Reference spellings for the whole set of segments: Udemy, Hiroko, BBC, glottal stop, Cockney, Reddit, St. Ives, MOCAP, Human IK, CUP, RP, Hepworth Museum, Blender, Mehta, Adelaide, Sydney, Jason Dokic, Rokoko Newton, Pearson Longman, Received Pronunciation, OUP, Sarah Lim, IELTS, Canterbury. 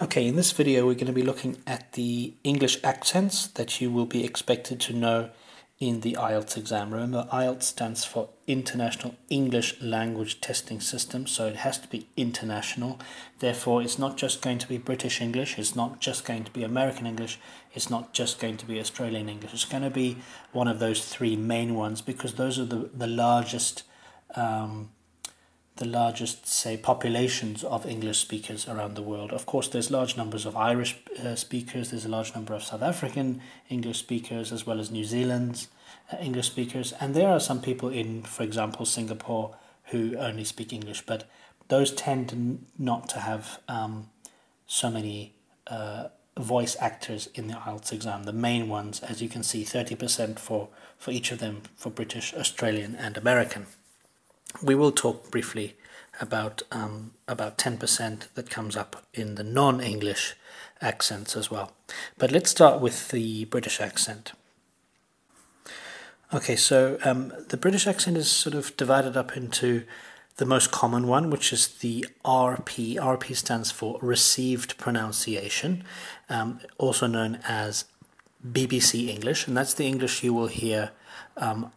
Okay, in this video we're going to be looking at the English accents that you will be expected to know in the IELTS exam. Remember, IELTS stands for International English Language Testing System, so it has to be international. Therefore, it's not just going to be British English, it's not just going to be American English, it's not just going to be Australian English. It's going to be one of those three main ones because those are the largest, say, populations of English speakers around the world. Of course, there's large numbers of Irish speakers, there's a large number of South African English speakers, as well as New Zealand's English speakers. And there are some people in, for example, Singapore who only speak English, but those tend to not to have so many voice actors in the IELTS exam. The main ones, as you can see, 30% for each of them, for British, Australian and American. We will talk briefly about 10% that comes up in the non-English accents as well. But let's start with the British accent. Okay, so the British accent is sort of divided up into the most common one, which is the RP. RP stands for Received Pronunciation, also known as BBC English, and that's the English you will hear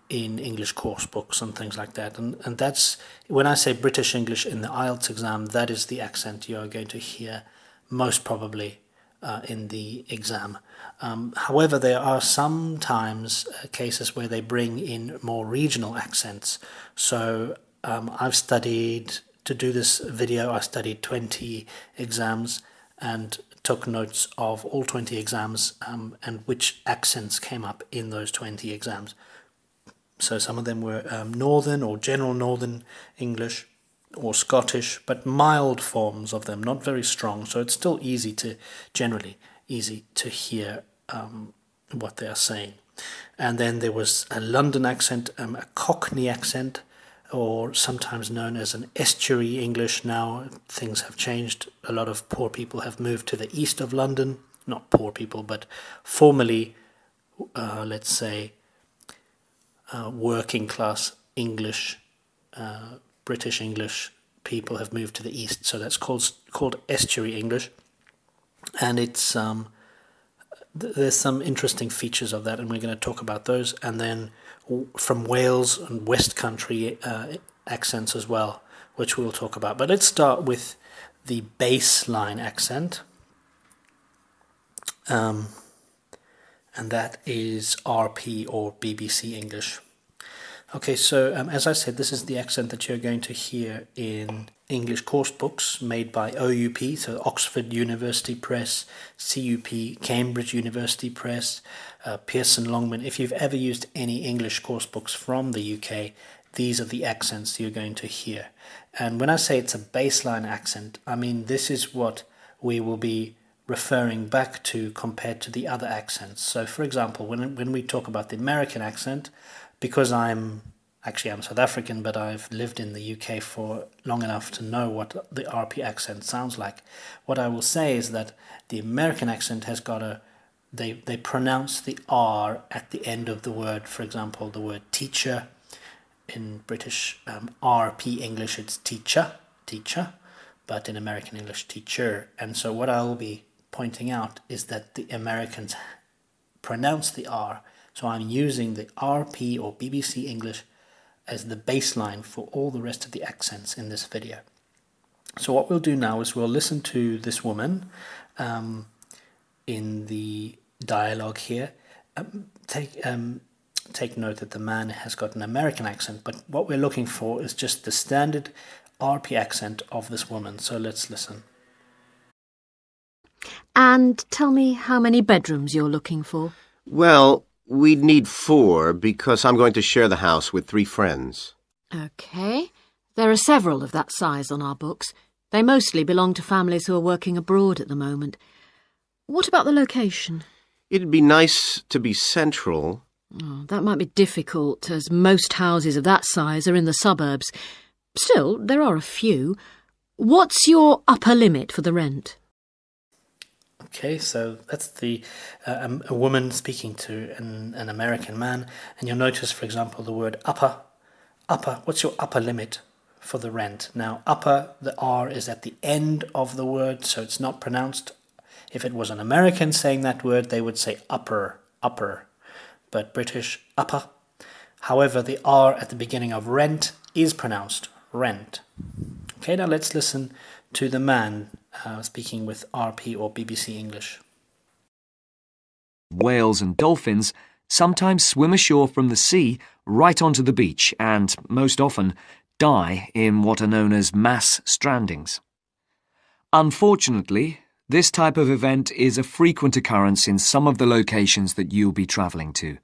in English course books and things like that. And that's, when I say British English in the IELTS exam, that is the accent you are going to hear most probably in the exam. However, there are sometimes cases where they bring in more regional accents. So I've studied, to do this video, I studied 20 exams and took notes of all 20 exams and which accents came up in those 20 exams. So some of them were Northern or General Northern English or Scottish, but mild forms of them, not very strong. So it's still easy to, generally easy to hear what they are saying. And then there was a London accent, a Cockney accent, or sometimes known as an estuary English. Now things have changed. A lot of poor people have moved to the east of London. Not poor people, but formerly, let's say, working class English, British English people have moved to the east. So that's called estuary English. And it's there's some interesting features of that, and we're going to talk about those. And then from Wales and West Country accents as well, which we'll talk about. But let's start with the baseline accent, and that is RP or BBC English. Okay, so as I said, this is the accent that you're going to hear in English course books made by OUP, so Oxford University Press, CUP, Cambridge University Press, Pearson Longman. If you've ever used any English course books from the UK, these are the accents you're going to hear. And when I say it's a baseline accent, I mean this is what we will be referring back to compared to the other accents. So for example, when we talk about the American accent, because I'm South African, but I've lived in the UK for long enough to know what the RP accent sounds like. What I will say is that the American accent has got a, they pronounce the R at the end of the word. For example, the word teacher in British RP English, it's teacher, but in American English, teacher. And so what I'll be pointing out is that the Americans pronounce the R. So I'm using the RP or BBC English as the baseline for all the rest of the accents in this video. So what we'll do now is we'll listen to this woman in the dialogue here. Take note that the man has got an American accent, but what we're looking for is just the standard RP accent of this woman. So let's listen. And tell me how many bedrooms you're looking for. Well, we'd need 4 because I'm going to share the house with 3 friends. OK. There are several of that size on our books. They mostly belong to families who are working abroad at the moment. What about the location? It'd be nice to be central. Oh, that might be difficult, as most houses of that size are in the suburbs. Still, there are a few. What's your upper limit for the rent? Okay, so that's the a woman speaking to an American man, and you'll notice, for example, the word upper. What's your upper limit for the rent. Now, upper, the R is at the end of the word, so it's not pronounced. If it was an American saying that word, they would say upper, upper, but British, upper. However, the R at the beginning of rent is pronounced rent. Okay, now let's listen to the man speaking with RP or BBC English. Whales and dolphins sometimes swim ashore from the sea right onto the beach and, most often, die in what are known as mass strandings. Unfortunately, this type of event is a frequent occurrence in some of the locations that you'll be travelling to,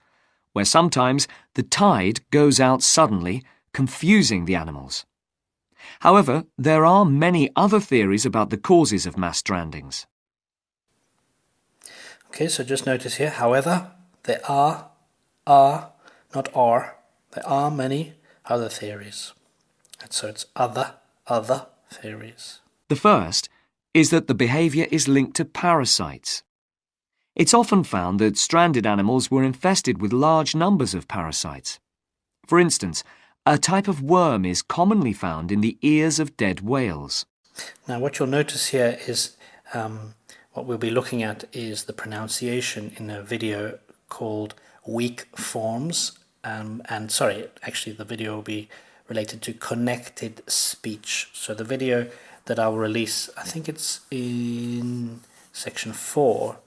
where sometimes the tide goes out suddenly, confusing the animals. However, there are many other theories about the causes of mass strandings. Okay, so just notice here, however, there are, not are, there are many other theories. And so it's other theories. The first is that the behaviour is linked to parasites. It's often found that stranded animals were infested with large numbers of parasites. For instance, a type of worm is commonly found in the ears of dead whales. Now, what you'll notice here is what we'll be looking at is the pronunciation in a video called Weak Forms. And sorry, actually the video will be related to connected speech. So the video that I'll release, I think it's in section 4,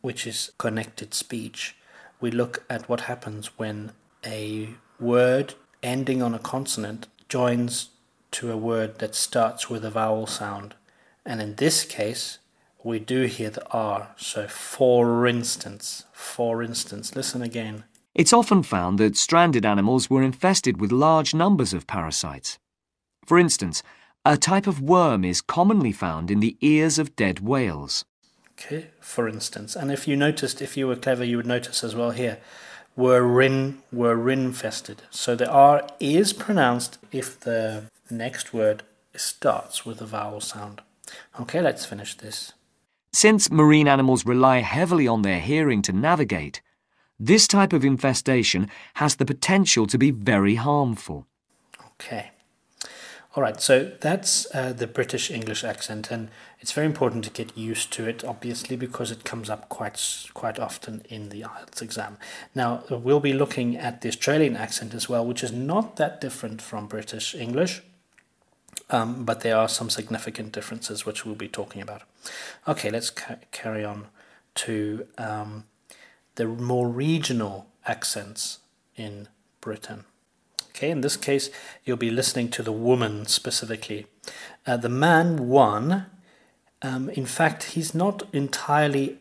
which is connected speech. We look at what happens when a word ending on a consonant joins to a word that starts with a vowel sound, and in this case we do hear the R. So for instance, listen again. It's often found that stranded animals were infested with large numbers of parasites. For instance, a type of worm is commonly found in the ears of dead whales. Okay, for instance. And if you noticed, if you were clever, you would notice as well here, were infested. So the R is pronounced if the next word starts with a vowel sound. Okay, let's finish this. Since marine animals rely heavily on their hearing to navigate, this type of infestation has the potential to be very harmful. Okay. All right, so that's the British English accent, and it's very important to get used to it, obviously, because it comes up quite often in the IELTS exam. Now, we'll be looking at the Australian accent as well, which is not that different from British English, but there are some significant differences which we'll be talking about. Okay, let's carry on to the more regional accents in Britain. Okay, in this case, you'll be listening to the woman specifically. The man won. In fact, he's not entirely...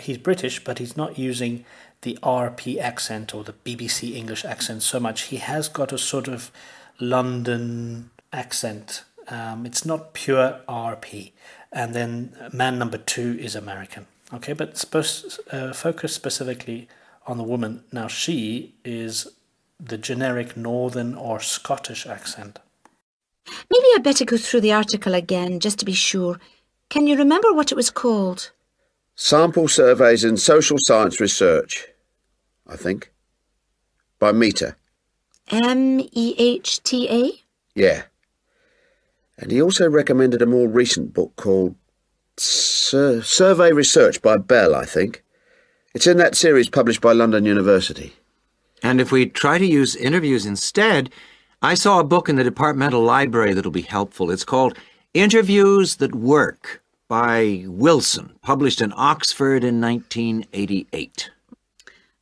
he's British, but he's not using the RP accent or the BBC English accent so much. He has got a sort of London accent. It's not pure RP. And then man number 2 is American. Okay, but focus specifically on the woman. Now, she is the generic northern or Scottish accent. Maybe I'd better go through the article again, just to be sure. Can you remember what it was called? Sample Surveys in Social Science Research, I think. By Mehta. M-E-H-T-A? Yeah. And he also recommended a more recent book called Survey Research by Bell, I think. It's in that series published by London University. And if we try to use interviews instead, I saw a book in the departmental library that'll be helpful. It's called Interviews That Work by Wilson, published in Oxford in 1988.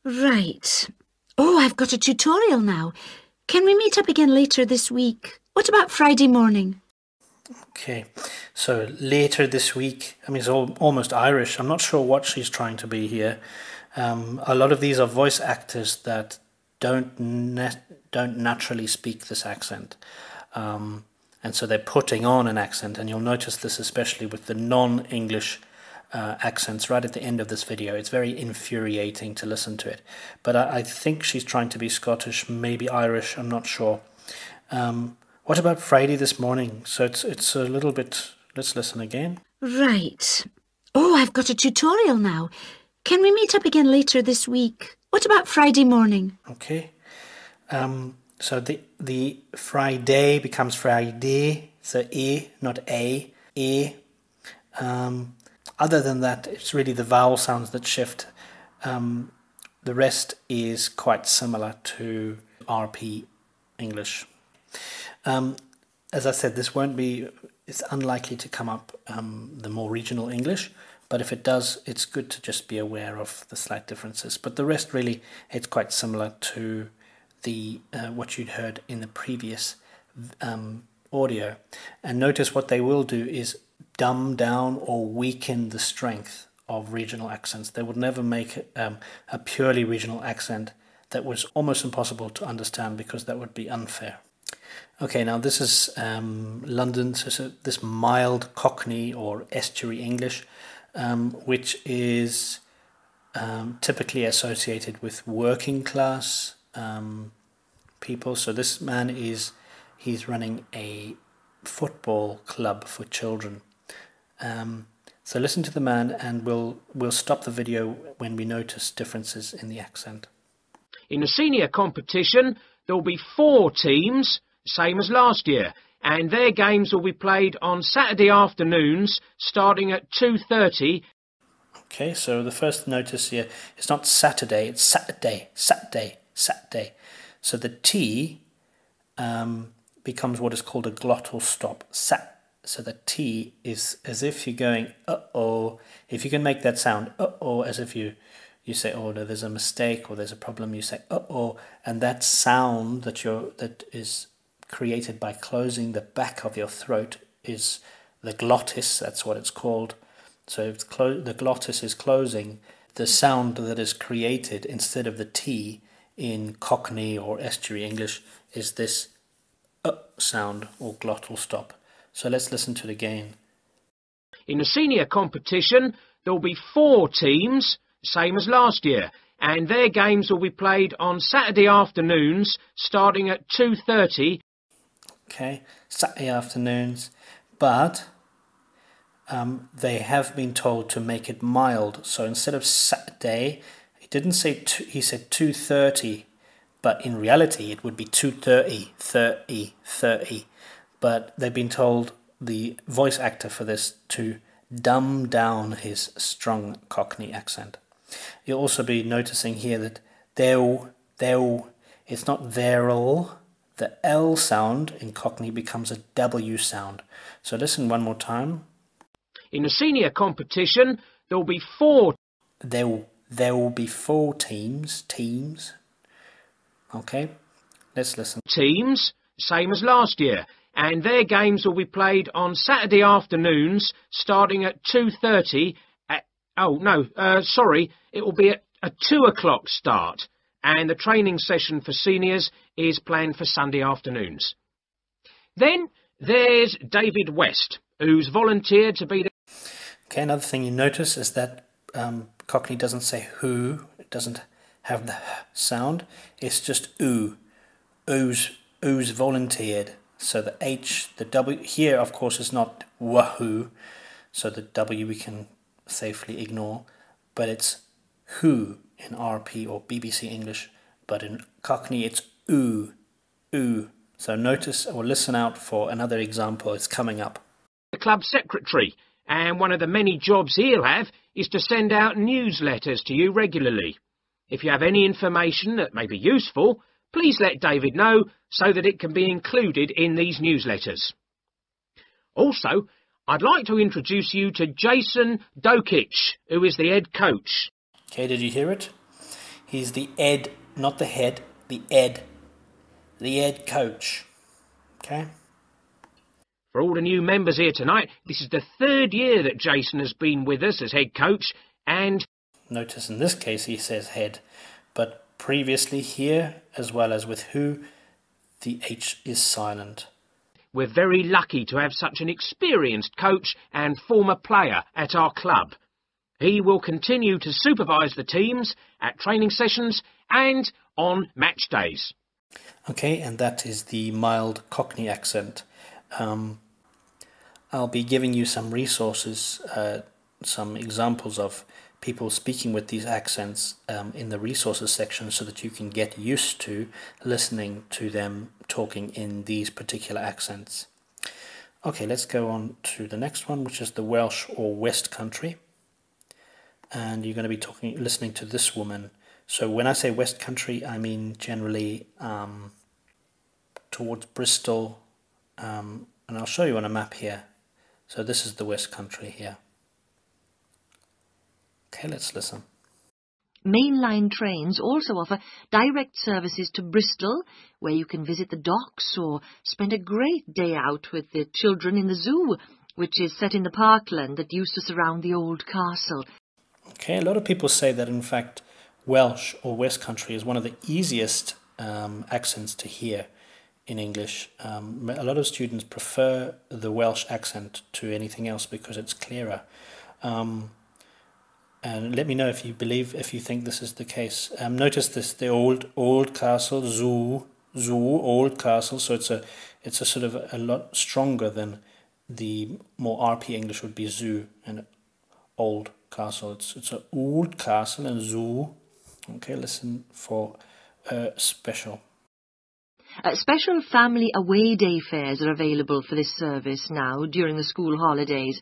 Right. Oh, I've got a tutorial now. Can we meet up again later this week? What about Friday morning? Okay, so later this week. I mean, it's almost Irish. I'm not sure what she's trying to be here. A lot of these are voice actors that don't naturally speak this accent, and so they're putting on an accent, and you'll notice this especially with the non-English accents right at the end of this video. It's very infuriating to listen to it, but I think she's trying to be Scottish, maybe Irish, I'm not sure. What about Friday this morning? So it's a little bit... Let's listen again. Right. Oh, I've got a tutorial now. Can we meet up again later this week? What about Friday morning? Okay. So the Friday becomes Friday, so E, not A, E. Other than that, it's really the vowel sounds that shift. The rest is quite similar to RP English. As I said, this won't be, it's unlikely to come up the more regional English, but if it does, it's good to just be aware of the slight differences. But the rest really, it's quite similar to the what you'd heard in the previous audio. And notice what they will do is dumb down or weaken the strength of regional accents. They would never make a purely regional accent that was almost impossible to understand, because that would be unfair. Okay, now this is London, so this mild Cockney or estuary English, which is typically associated with working class people. So this man is, he's running a football club for children. So listen to the man, and we'll stop the video when we notice differences in the accent. In the senior competition, there'll be 4 teams, same as last year, and their games will be played on Saturday afternoons, starting at 2:30. Okay, so the first notice here, it's not Saturday, it's Saturday, Saturday, Saturday. So the T becomes what is called a glottal stop, Sat. So the T is as if you're going, uh-oh. If you can make that sound, uh-oh, as if you say, oh no, there's a mistake or there's a problem, you say, uh-oh. And that sound that is created by closing the back of your throat is the glottis, that's what it's called. So if the glottis is closing, the sound that is created instead of the T in Cockney or estuary English is this sound or glottal stop. So let's listen to it again. In the senior competition, there'll be 4 teams, same as last year, and their games will be played on Saturday afternoons, starting at 2:30. Okay, Saturday afternoons, but they have been told to make it mild. So instead of Saturday, he didn't say two, he said 2:30, but in reality it would be 2:30, 30, 30. But they've been told, the voice actor for this, to dumb down his strong Cockney accent. You'll also be noticing here that they'll, it's not there'll. The L sound in Cockney becomes a W sound. So listen one more time. In the senior competition, there'll be 4. There will be 4 teams. Okay, let's listen. Teams, same as last year, and their games will be played on Saturday afternoons, starting at 2:30. It will be a 2 o'clock start, and the training session for seniors is planned for Sunday afternoons. Then there's David West, who's volunteered to be the... Okay, another thing you notice is that Cockney doesn't say who, it doesn't have the H sound, it's just oo, oo's volunteered. So the H, the W here, of course, is not wahoo, so the W we can safely ignore, but it's who in RP or BBC English, but in Cockney it's oo, oo. So notice or listen out for another example, it's coming up. The club secretary, and one of the many jobs he'll have is to send out newsletters to you regularly. If you have any information that may be useful, please let David know so that it can be included in these newsletters. Also, I'd like to introduce you to Jason Dokic, who is the head coach. Okay, did you hear it? He's the ed, not the head, the ed coach. Okay? For all the new members here tonight, this is the 3rd year that Jason has been with us as head coach, and... Notice in this case he says head, but... Previously here, as well as with who, the H is silent. We're very lucky to have such an experienced coach and former player at our club. He will continue to supervise the teams at training sessions and on match days. Okay, and that is the mild Cockney accent. I'll be giving you some resources, some examples of people speaking with these accents in the resources section so that you can get used to listening to them talking in these particular accents. Okay, let's go on to the next one, which is the Welsh or West Country. And you're going to be listening to this woman. So when I say West Country, I mean generally towards Bristol. And I'll show you on a map here. So this is the West Country here. Okay, let's listen. Mainline trains also offer direct services to Bristol, where you can visit the docks or spend a great day out with the children in the zoo, which is set in the parkland that used to surround the old castle. Okay, a lot of people say that, in fact, Welsh or West Country is one of the easiest accents to hear in English. A lot of students prefer the Welsh accent to anything else because it's clearer. And let me know if you think this is the case. Notice this: the old castle, zoo, old castle. So it's a sort of a lot stronger than the more RP English would be zoo and old castle. It's an old castle and zoo. Okay, listen for special. Special family away day fares are available for this service now during the school holidays.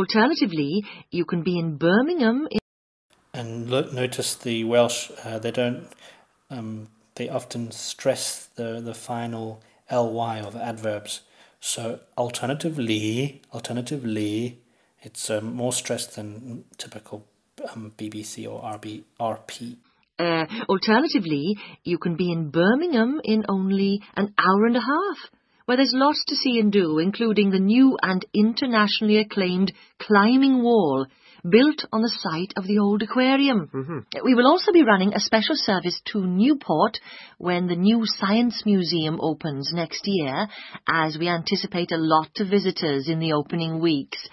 Alternatively, you can be in Birmingham. And notice the Welsh, they don't, they often stress the final ly of adverbs. So alternatively, it's more stressed than typical BBC or RP. Alternatively, you can be in Birmingham in only an hour and a half, where there's lots to see and do, including the new and internationally acclaimed climbing wall, built on the site of the old aquarium. Mm-hmm. We will also be running a special service to Newport when the new Science Museum opens next year, as we anticipate a lot of visitors in the opening weeks.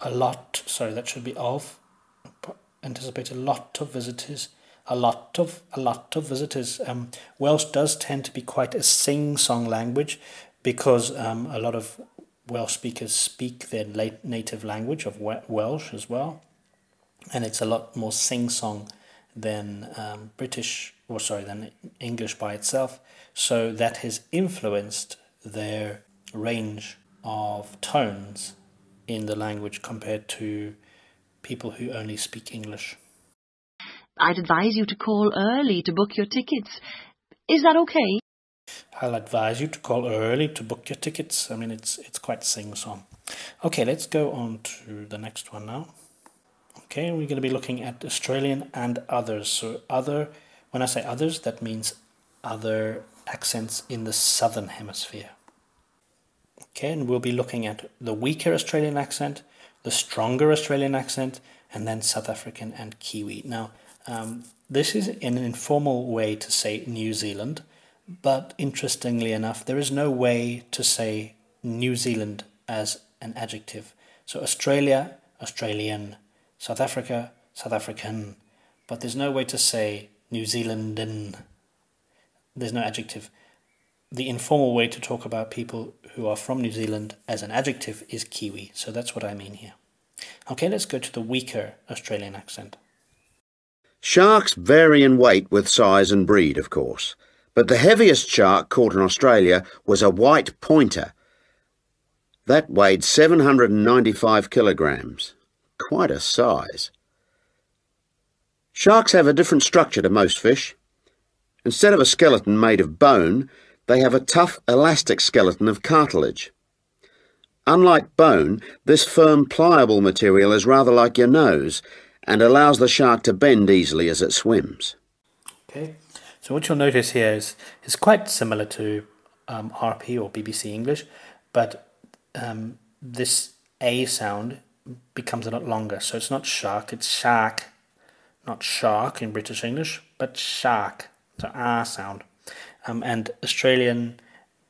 A lot, sorry, that should be of. Anticipate a lot of visitors. A lot of visitors. Welsh does tend to be quite a sing-song language because a lot of Welsh speakers speak their native language of Welsh as well, and it's a lot more sing-song than than English by itself. So that has influenced their range of tones in the language compared to people who only speak English. I'd advise you to call early to book your tickets. Is that okay? I'll advise you to call early to book your tickets. I mean, it's quite sing-song. Okay, let's go on to the next one now. Okay, we're going to be looking at Australian and others. So other, when I say others, that means other accents in the southern hemisphere. Okay, and we'll be looking at the weaker Australian accent, the stronger Australian accent, and then South African and Kiwi. Now, this is an informal way to say New Zealand, but interestingly enough, there is no way to say New Zealand as an adjective. So Australia, Australian, South Africa, South African, but there's no way to say New Zealandan. There's no adjective. The informal way to talk about people who are from New Zealand as an adjective is Kiwi, so that's what I mean here. Okay, let's go to the weaker Australian accent. Sharks vary in weight with size and breed, of course, but the heaviest shark caught in Australia was a white pointer. That weighed 795 kilograms. Quite a size. Sharks have a different structure to most fish. Instead of a skeleton made of bone, they have a tough, elastic skeleton of cartilage. Unlike bone, this firm, pliable material is rather like your nose, and allows the shark to bend easily as it swims. Okay, so what you'll notice here is quite similar to RP or BBC English, but this A sound becomes a lot longer. So it's not shark, it's shark. Not shark in British English, but shark, so R sound. And Australian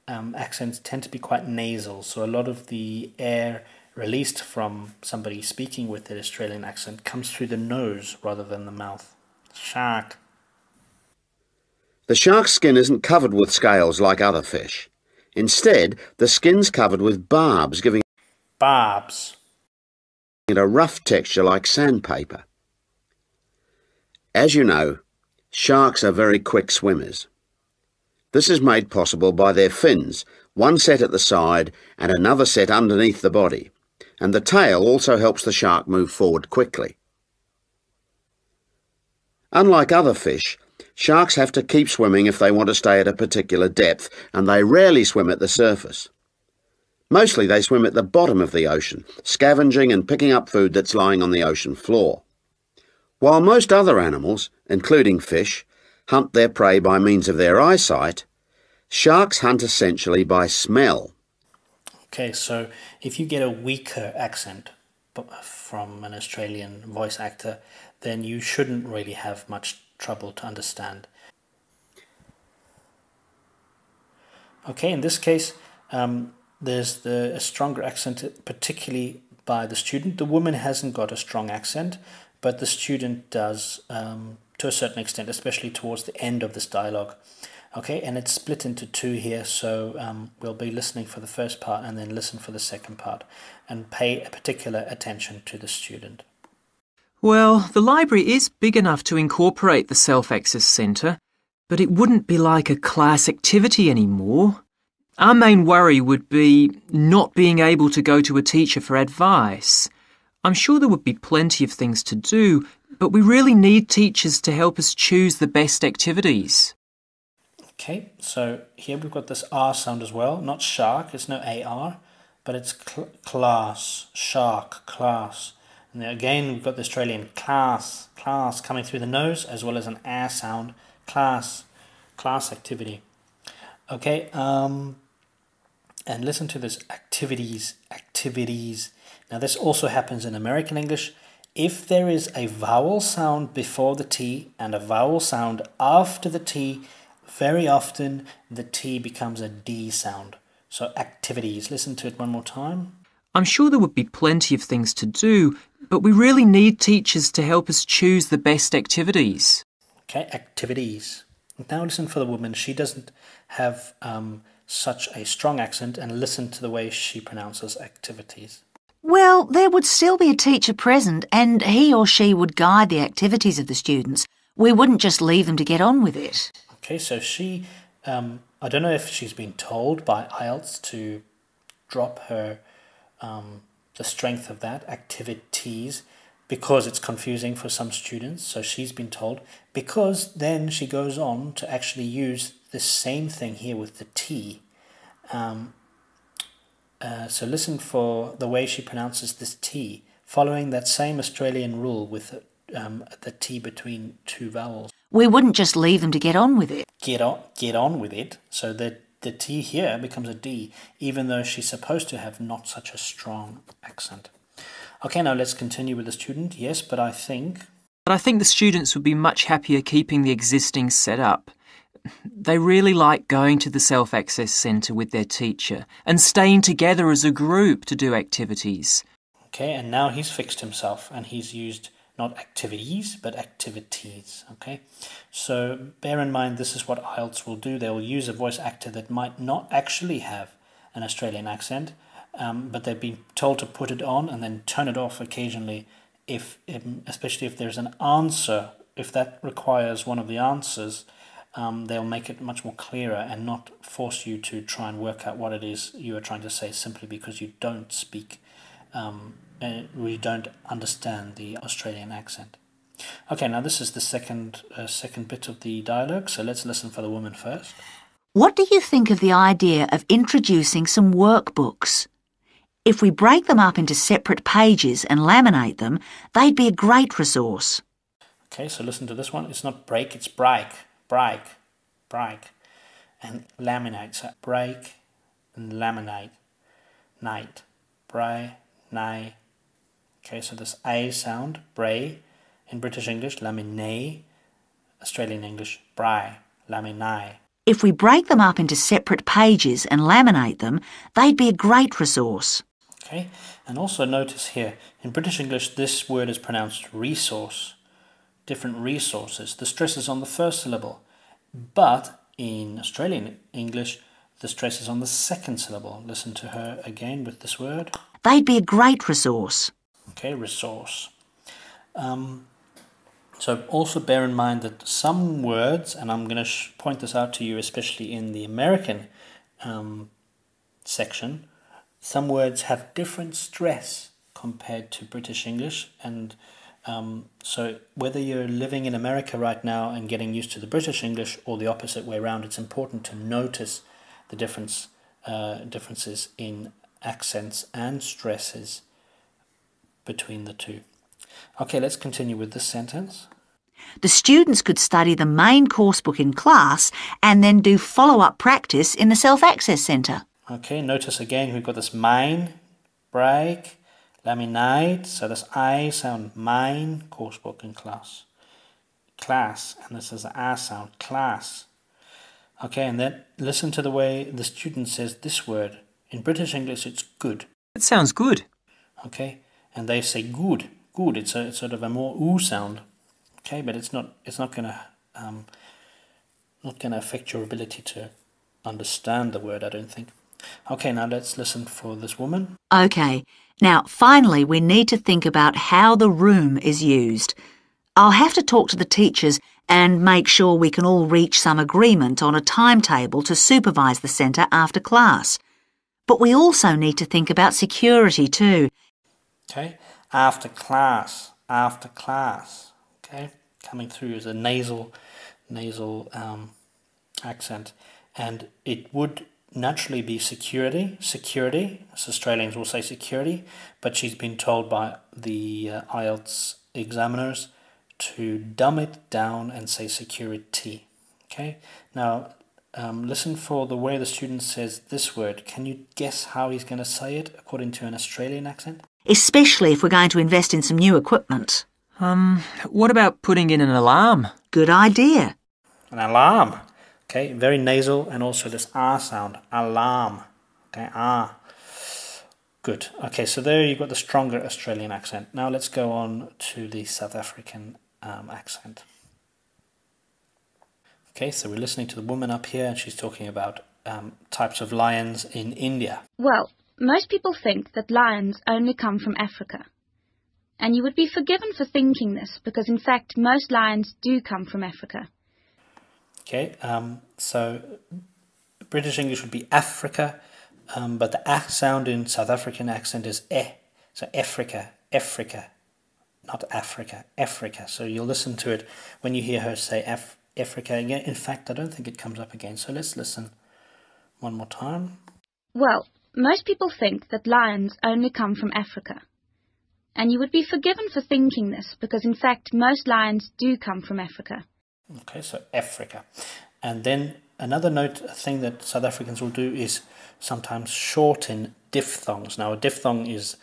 accents tend to be quite nasal, so a lot of the air released from somebody speaking with an Australian accent comes through the nose rather than the mouth. Shark. The shark's skin isn't covered with scales like other fish. Instead, the skin's covered with barbs, giving... Barbs. in a rough texture like sandpaper. As you know, sharks are very quick swimmers. This is made possible by their fins, one set at the side and another set underneath the body, and the tail also helps the shark move forward quickly. Unlike other fish, sharks have to keep swimming if they want to stay at a particular depth, and they rarely swim at the surface. Mostly they swim at the bottom of the ocean, scavenging and picking up food that's lying on the ocean floor. While most other animals, including fish, hunt their prey by means of their eyesight, sharks hunt essentially by smell. Okay, so if you get a weaker accent from an Australian voice actor, then you shouldn't really have much trouble to understand. Okay, in this case, there's a stronger accent, particularly by the student. The woman hasn't got a strong accent, but the student does to a certain extent, especially towards the end of this dialogue. Okay, and it's split into two here, so we'll be listening for the first part and then listen for the second part, and pay a particular attention to the student. Well, the library is big enough to incorporate the self-access centre, but it wouldn't be like a class activity anymore. Our main worry would be not being able to go to a teacher for advice. I'm sure there would be plenty of things to do, but we really need teachers to help us choose the best activities. Okay, so here we've got this R sound as well, not shark, it's no AR, but it's class, shark, class. And again, we've got the Australian class, class coming through the nose, as well as an air sound, class, class activity. Okay, and listen to this, activities, activities. Now this also happens in American English. If there is a vowel sound before the T and a vowel sound after the T, very often the T becomes a D sound. So activities, listen to it one more time. I'm sure there would be plenty of things to do, but we really need teachers to help us choose the best activities. Okay, activities. Now listen for the woman. She doesn't have such a strong accent, and listen to the way she pronounces activities. Well, there would still be a teacher present, and he or she would guide the activities of the students. We wouldn't just leave them to get on with it. Okay, so she, I don't know if she's been told by IELTS to drop her the strength of that, activities, because it's confusing for some students, so she's been told, because then she goes on to actually use the same thing here with the T. So listen for the way she pronounces this T, following that same Australian rule with the T between two vowels. We wouldn't just leave them to get on with it. Get on with it, so that the T here becomes a D, even though she's supposed to have not such a strong accent. Okay, now let's continue with the student. Yes, but I think... But I think the students would be much happier keeping the existing setup. They really like going to the self-access centre with their teacher and staying together as a group to do activities. Okay, and now he's fixed himself and he's used not activities, but activities, okay? So bear in mind, this is what IELTS will do. They will use a voice actor that might not actually have an Australian accent, but they've been told to put it on and then turn it off occasionally, especially if there's an answer, if that requires one of the answers, they'll make it much more clearer and not force you to try and work out what it is you are trying to say simply because you don't speak we don't understand the Australian accent. Okay, now this is the second bit of the dialogue, so let's listen for the woman first. What do you think of the idea of introducing some workbooks? If we break them up into separate pages and laminate them, they'd be a great resource. Okay, so listen to this one. It's not break, it's break, and laminate. So break and laminate, night, bray, nay. Okay, so this A sound, bray, in British English, laminate, Australian English, bray, laminate. If we break them up into separate pages and laminate them, they'd be a great resource. Okay, and also notice here, in British English, this word is pronounced resource, different resources. The stress is on the first syllable, but in Australian English, the stress is on the second syllable. Listen to her again with this word. They'd be a great resource. okay, resource. So also bear in mind that some words, and I'm going to point this out to you, especially in the American section, some words have different stress compared to British English. And so whether you're living in America right now and getting used to the British English or the opposite way around, it's important to notice the differences in accents and stresses between the two. Okay, let's continue with this sentence. The students could study the main course book in class and then do follow-up practice in the self-access centre. Okay, notice again we've got this main, break, laminate, so this I sound, main course book in class. Class, and this is the I sound, class. Okay, and then listen to the way the student says this word. In British English, it's good. It sounds good. Okay, and they say good. Good, it's sort of a more oo sound, okay, but it's not gonna affect your ability to understand the word, I don't think. Okay, now let's listen for this woman. Okay, now finally we need to think about how the room is used. I'll have to talk to the teachers and make sure we can all reach some agreement on a timetable to supervise the centre after class. But we also need to think about security too. Okay. After class, after class, okay, coming through as a nasal accent, and it would naturally be security, as Australians will say security, but she's been told by the IELTS examiners to dumb it down and say security, okay. Now, listen for the way the student says this word. Can you guess how he's going to say it according to an Australian accent? Especially if we're going to invest in some new equipment. What about putting in an alarm? Good idea. An alarm. Okay, very nasal and also this R sound. Alarm. Okay, R. Good. Okay, so there you've got the stronger Australian accent. Now let's go on to the South African accent. Okay, so we're listening to the woman up here and she's talking about types of lions in India. Well, most people think that lions only come from Africa. And you would be forgiven for thinking this, because in fact most lions do come from Africa. Okay, so British English would be Africa, but the ah sound in South African accent is eh. So Africa, Africa, not Africa, Africa. So you'll listen to it when you hear her say Africa again. In fact, I don't think it comes up again. So let's listen one more time. Well, most people think that lions only come from Africa. And you would be forgiven for thinking this, because in fact most lions do come from Africa. Okay, so Africa. And then another thing that South Africans will do is sometimes shorten diphthongs. Now a diphthong is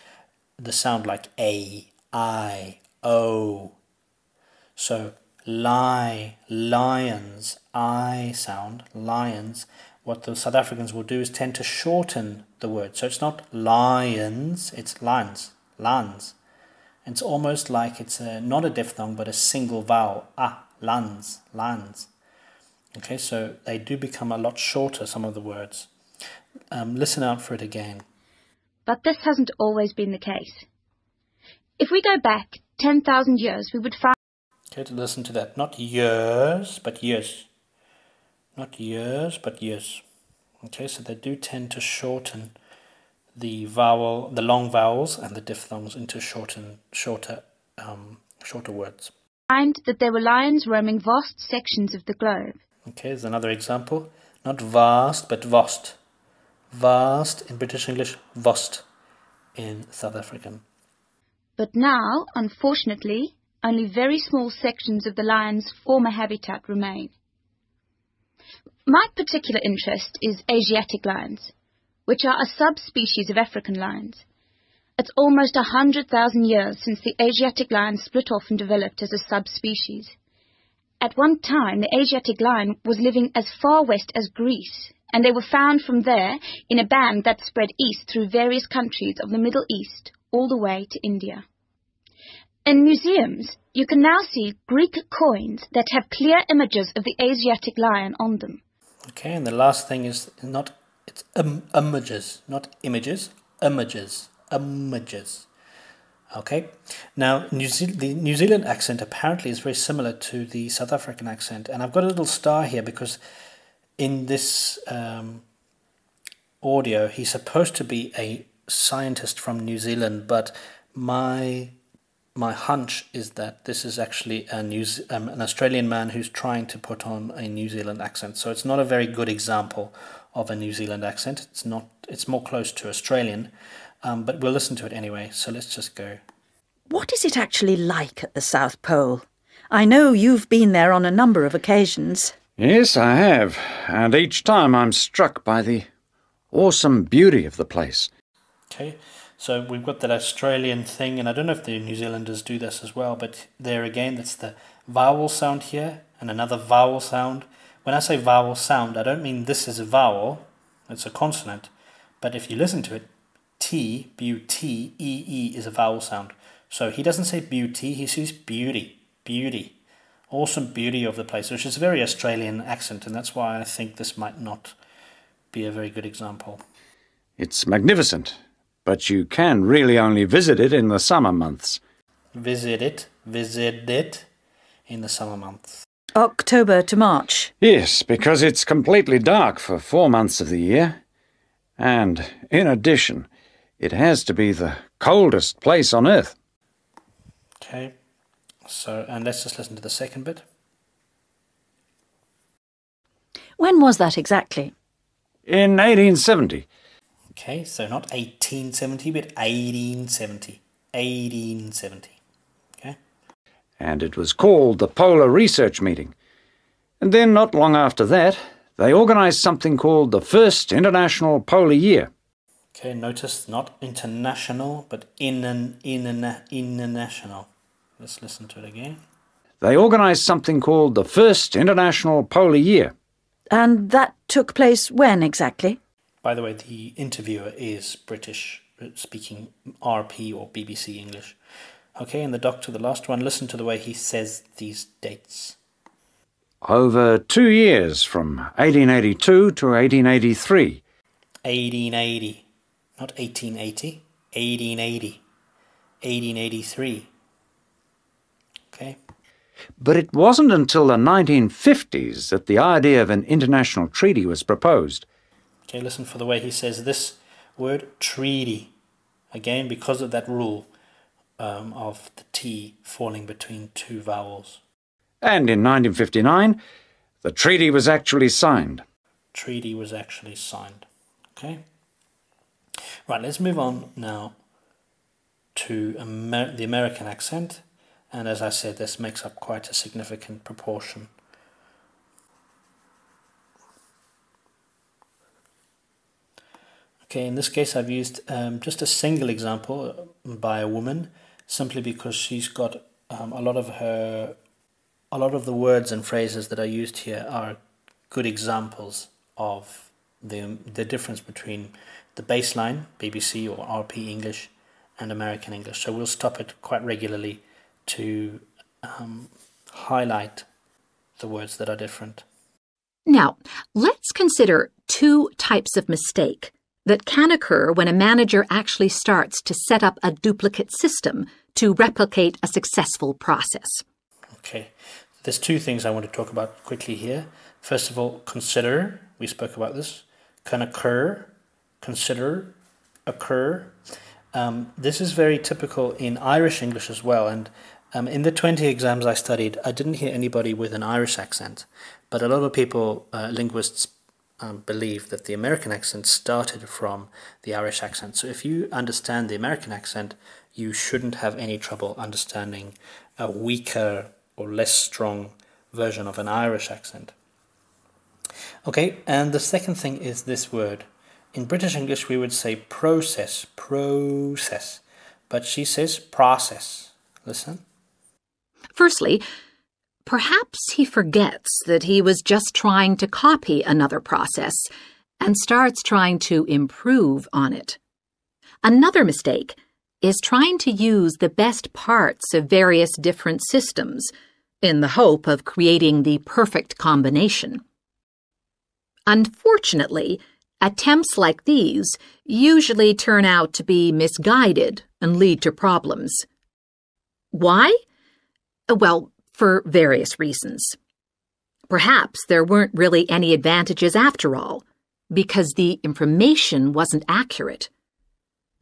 the sound like A, I, O. So lie, lions, I sound, lions. What the South Africans will do is tend to shorten the word. So it's not lions, it's lans, lans. It's almost like it's not a diphthong, but a single vowel. Ah, lans, lans. Okay, so they do become a lot shorter, some of the words. Listen out for it again. But this hasn't always been the case. If we go back 10,000 years, we would find... Okay, to listen to that. Not years, but years. Not years, but years. Okay, so they do tend to shorten the vowel, the long vowels and the diphthongs into shorter words. Find that there were lions roaming vast sections of the globe. Okay, there's another example. Not vast, but vast. Vast in British English, vast in South African. But now, unfortunately, only very small sections of the lion's former habitat remain. My particular interest is Asiatic lions, which are a subspecies of African lions. It's almost 100,000 years since the Asiatic lion split off and developed as a subspecies. At one time, the Asiatic lion was living as far west as Greece, and they were found from there in a band that spread east through various countries of the Middle East all the way to India. In museums, you can now see Greek coins that have clear images of the Asiatic lion on them. Okay, and the last thing is images, not images, images, images. Okay, now the New Zealand accent apparently is very similar to the South African accent, and I've got a little star here because in this audio he's supposed to be a scientist from New Zealand, but my hunch is that this is actually a an Australian man who's trying to put on a New Zealand accent. So it's not a very good example of a New Zealand accent. It's not. It's more close to Australian, but we'll listen to it anyway. So let's just go. What is it actually like at the South Pole? I know you've been there on a number of occasions. Yes, I have, and each time I'm struck by the awesome beauty of the place. Okay. So we've got that Australian thing, and I don't know if the New Zealanders do this as well, but there again, that's the vowel sound here and another vowel sound. When I say vowel sound, I don't mean this is a vowel, it's a consonant, but if you listen to it, T, B-U-T, E-E is a vowel sound. So he doesn't say beauty, he says beauty, beauty, awesome beauty of the place, which is a very Australian accent, and that's why I think this might not be a very good example. It's magnificent. But you can really only visit it in the summer months. Visit it in the summer months. October to March. Yes, because it's completely dark for 4 months of the year. And in addition, it has to be the coldest place on earth. Okay, so, and let's just listen to the second bit. When was that exactly? In 1870. Okay, so not 1870, but 1870. 1870. Okay. And it was called the Polar Research Meeting. And then not long after that, they organised something called the First International Polar Year. Okay, notice not international, but international. Let's listen to it again. They organised something called the First International Polar Year. And that took place when exactly? By the way, the interviewer is British, speaking RP or BBC English. Okay, and the doctor, the last one, listen to the way he says these dates. Over 2 years, from 1882 to 1883. 1880. Not 1880. 1880. 1883. Okay. But it wasn't until the 1950s that the idea of an international treaty was proposed. Okay, listen for the way he says this word, treaty. Again, because of that rule of the T falling between two vowels. And in 1959, the treaty was actually signed. Treaty was actually signed. Okay. Right, let's move on now to the American accent. And as I said, this makes up quite a significant proportion. Okay, in this case I've used just a single example by a woman, simply because she's got a lot of the words and phrases that are used here are good examples of the difference between the baseline, BBC or RP English, and American English. So we'll stop it quite regularly to highlight the words that are different. Now, let's consider two types of mistake that can occur when a manager actually starts to set up a duplicate system to replicate a successful process. Okay, there's two things I want to talk about quickly here. First of all, consider, we spoke about this, can occur, consider, occur. This is very typical in Irish English as well, and in the 20 exams I studied, I didn't hear anybody with an Irish accent, but a lot of people, linguists, believe that the American accent started from the Irish accent. So if you understand the American accent, you shouldn't have any trouble understanding a weaker or less strong version of an Irish accent. Okay, and the second thing is this word. In British English, we would say process, process, but she says process. Listen. Firstly, perhaps he forgets that he was just trying to copy another process and starts trying to improve on it. Another mistake is trying to use the best parts of various different systems in the hope of creating the perfect combination. Unfortunately, Attempts like these usually turn out to be misguided and lead to problems. Why? Well, for various reasons. Perhaps there weren't really any advantages after all, because the information wasn't accurate.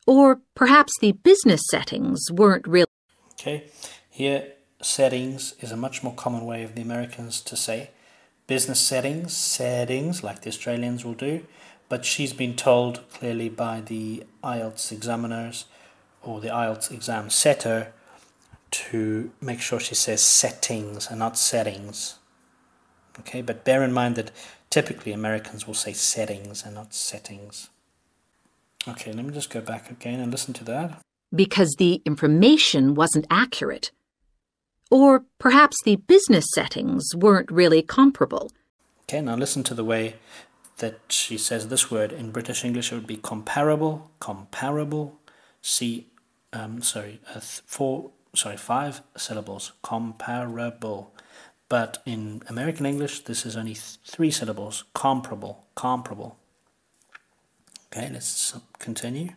Or perhaps the business settings weren't really... Okay, here settings is a much more common way of the Americans to say. Business settings, like the Australians will do, but she's been told clearly by the IELTS examiners or the IELTS exam setter to make sure she says settings and not settings. Okay, but bear in mind that typically Americans will say settings and not settings. Okay, let me just go back again and listen to that. Because the information wasn't accurate. Or perhaps the business settings weren't really comparable. Okay, now listen to the way that she says this word. In British English, it would be comparable, comparable, five syllables, comparable. But in American English, this is only three syllables, comparable, comparable. Okay, let's continue.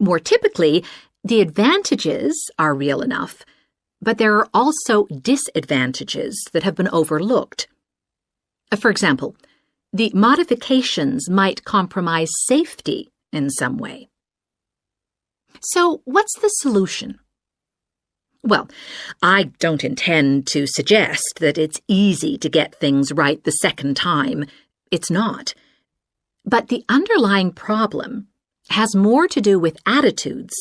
More typically, the advantages are real enough, but there are also disadvantages that have been overlooked. For example, the modifications might compromise safety in some way. So, what's the solution? Well, I don't intend to suggest that it's easy to get things right the second time. It's not. But the underlying problem has more to do with attitudes.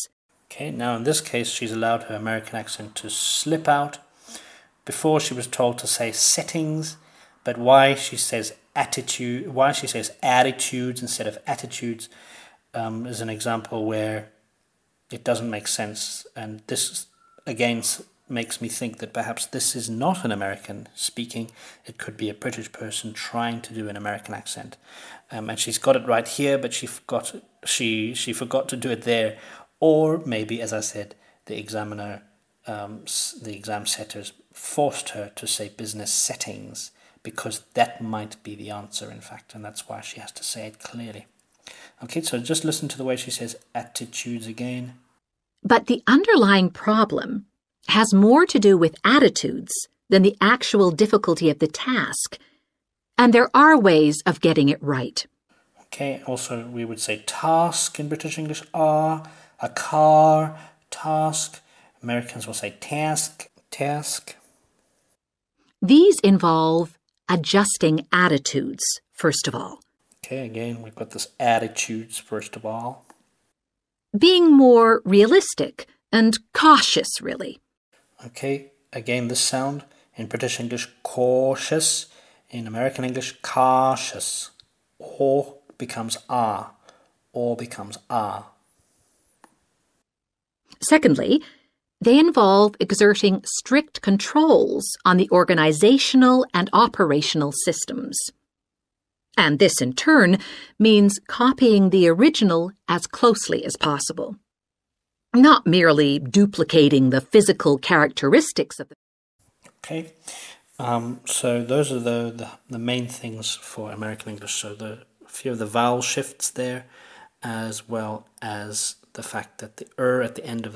Okay, now in this case, she's allowed her American accent to slip out. Before she was told to say settings, but why she says attitudes instead of attitudes, is an example where it doesn't make sense. And this again makes me think that perhaps this is not an American speaking. It could be a British person trying to do an American accent, and she's got it right here, but she forgot to do it there. Or maybe, as I said, the examiner, the exam setters forced her to say business settings because that might be the answer, in fact, and that's why she has to say it clearly. Okay, so just listen to the way she says attitudes again. But the underlying problem has more to do with attitudes than the actual difficulty of the task, and there are ways of getting it right. Okay, also we would say task in British English, a car, task. Americans will say task, task. These involve adjusting attitudes, first of all. Okay, again, we've got this attitudes, first of all. Being more realistic and cautious, really. Okay, again, this sound in British English, cautious. In American English, cautious. Or becomes R. Or becomes R. Secondly, they involve exerting strict controls on the organizational and operational systems. And this, in turn, means copying the original as closely as possible. Not merely duplicating the physical characteristics of the... Okay, so those are the main things for American English. So a few of the vowel shifts there, as well as the fact that the at the end of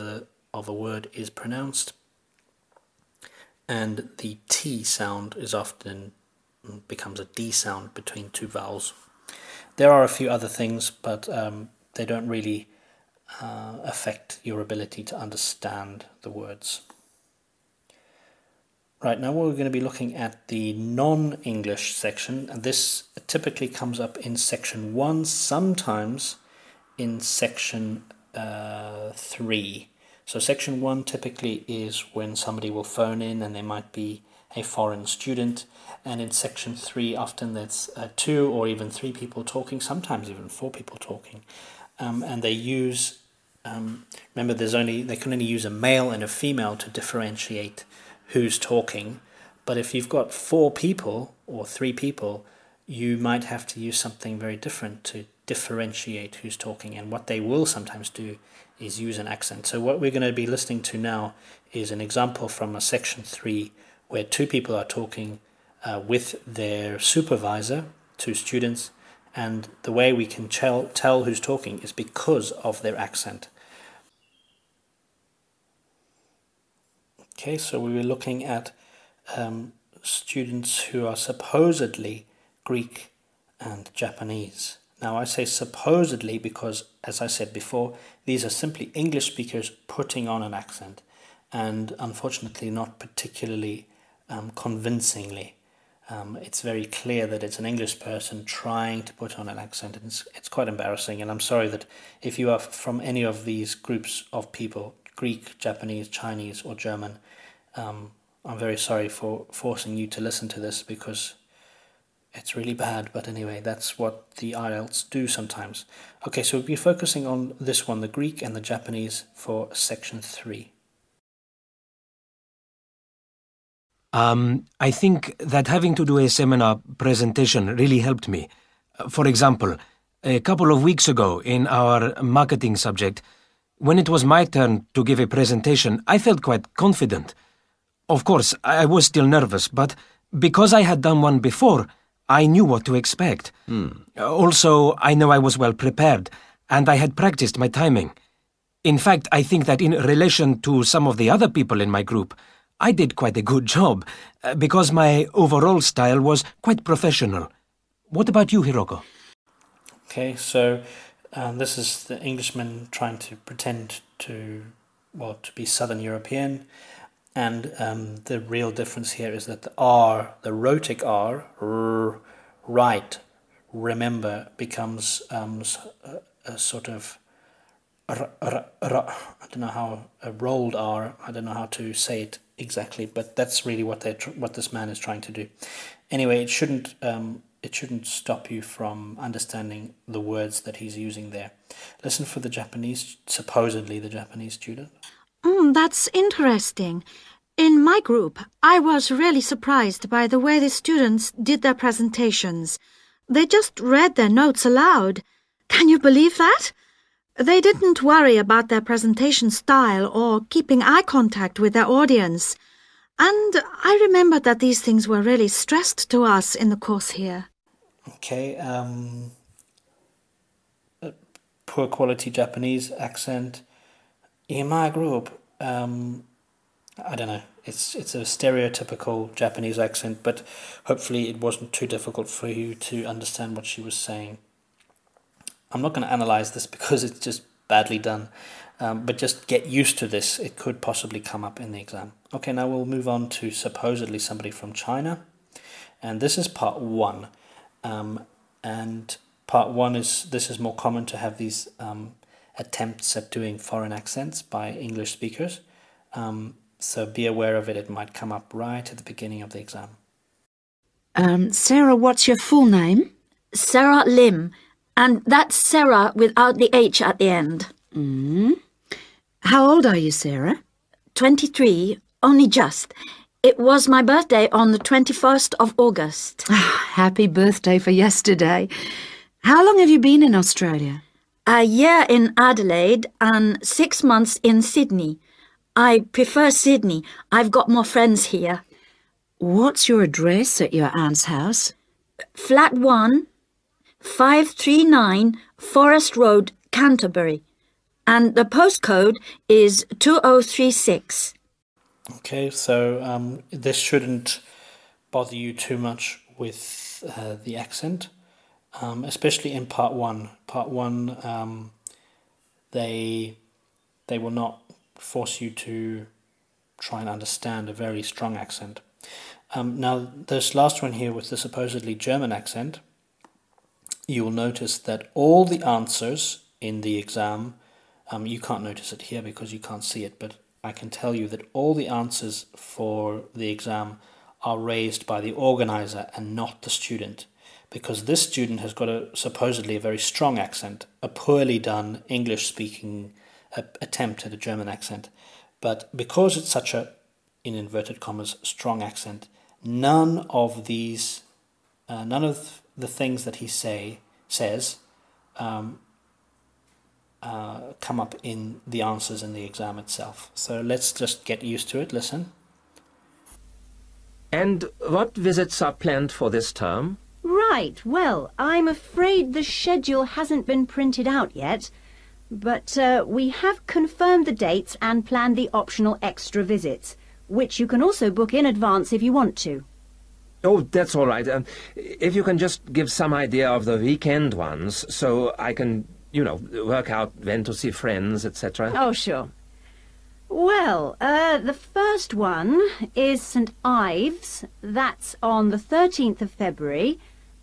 a word is pronounced, and the T sound is often becomes a D sound between two vowels. There are a few other things, but they don't really affect your ability to understand the words. Right, now we're going to be looking at the non-English section, and this typically comes up in section 1, sometimes in section 3. So section 1 typically is when somebody will phone in and they might be a foreign student, and in section 3 often that's 2 or even 3 people talking, sometimes even 4 people talking, and they use remember they can only use a male and a female to differentiate who's talking, but if you've got 4 people or 3 people, you might have to use something very different to differentiate who's talking, and what they will sometimes do is use an accent. So what we're going to be listening to now is an example from a section 3 where 2 people are talking with their supervisor, 2 students, And the way we can tell who's talking is because of their accent. Okay, so we were looking at students who are supposedly Greek and Japanese. Now, I say supposedly because, as I said before, these are simply English speakers putting on an accent, and unfortunately not particularly convincingly. It's very clear that it's an English person trying to put on an accent, and it's quite embarrassing. And I'm sorry that if you are from any of these groups of people, Greek, Japanese, Chinese or German, I'm very sorry for forcing you to listen to this, because it's really bad. But anyway, that's what the IELTS do sometimes. Okay, so we'll be focusing on this one, the Greek and the Japanese, for section 3. I think that having to do a seminar presentation really helped me. For example, a couple of weeks ago in our marketing subject, when it was my turn to give a presentation, I felt quite confident. Of course, I was still nervous, but because I had done one before, I knew what to expect. Also, I know I was well prepared, and I had practiced my timing. In fact, I think that in relation to some of the other people in my group, I did quite a good job, because my overall style was quite professional. What about you, Hiroko? Okay, so this is the Englishman trying to pretend to, well, to be Southern European. And the real difference here is that the R, the rhotic R, right, remember, becomes a sort of... I don't know how a rolled R, I don't know how to say it exactly, but that's really what this man is trying to do. Anyway, it shouldn't stop you from understanding the words that he's using there. Listen for the Japanese, supposedly the Japanese student. That's interesting. In my group, I was really surprised by the way the students did their presentations. They just read their notes aloud. Can you believe that? They didn't worry about their presentation style or keeping eye contact with their audience. And I remember that these things were really stressed to us in the course here. Okay, poor quality Japanese accent. In my group, I don't know, it's a stereotypical Japanese accent, but hopefully it wasn't too difficult for you to understand what she was saying. I'm not going to analyze this because it's just badly done, but just get used to this. It could possibly come up in the exam. Okay, now we'll move on to supposedly somebody from China. And this is part one. And part one is, this is more common to have these attempts at doing foreign accents by English speakers. So be aware of it. It might come up right at the beginning of the exam. Sarah, what's your full name? Sarah Lim. And that's Sarah without the H at the end. How old are you, Sarah? 23, only just. It was my birthday on the 21st of August. Oh, happy birthday for yesterday. How long have you been in Australia? A year in Adelaide and 6 months in Sydney. I prefer Sydney. I've got more friends here. What's your address at your aunt's house? Flat 1. 539 Forest Road, Canterbury, and the postcode is 2036. Okay, so this shouldn't bother you too much with the accent, especially in part one. Part one, they will not force you to try and understand a very strong accent. Now, this last one here with the supposedly German accent, you will notice that all the answers in the exam, you can't notice it here because you can't see it, but I can tell you that all the answers for the exam are raised by the organizer and not the student, because this student has got a supposedly a very strong accent, a poorly done English-speaking attempt at a German accent. But because it's such a, in inverted commas, strong accent, none of the things that he says come up in the answers in the exam itself. So let's just get used to it. Listen. And what visits are planned for this term? Right. Right, well, I'm afraid the schedule hasn't been printed out yet, but we have confirmed the dates and planned the optional extra visits, which you can also book in advance if you want to. Oh, that's all right. If you can just give some idea of the weekend ones, so I can, you know, work out when to see friends, etc. Oh, sure. Well, the first one is St. Ives. That's on the 13th of February,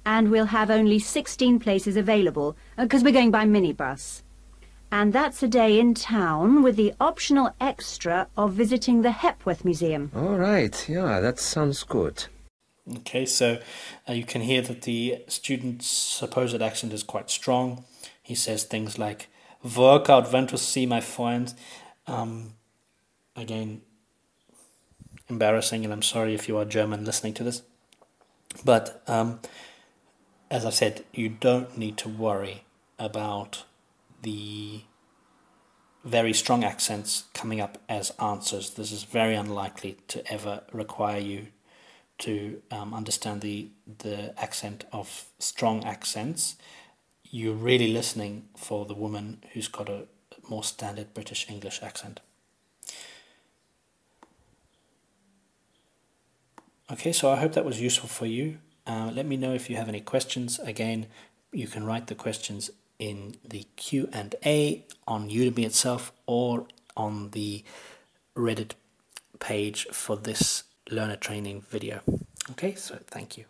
and we'll have only 16 places available, because we're going by minibus. And that's a day in town with the optional extra of visiting the Hepworth Museum. All right, yeah, that sounds good. Okay, so you can hear that the student's supposed accent is quite strong. He says things like, "Workout, went to see my friend." Again, embarrassing, and I'm sorry if you are German listening to this. But as I said, you don't need to worry about the very strong accents coming up as answers. This is very unlikely to ever require you to understand the accent of strong accents. You're really listening for the woman who's got a more standard British English accent. Okay, so I hope that was useful for you. Let me know if you have any questions. Again, you can write the questions in the Q&A on Udemy itself or on the Reddit page for this learner training video. Okay, so thank you.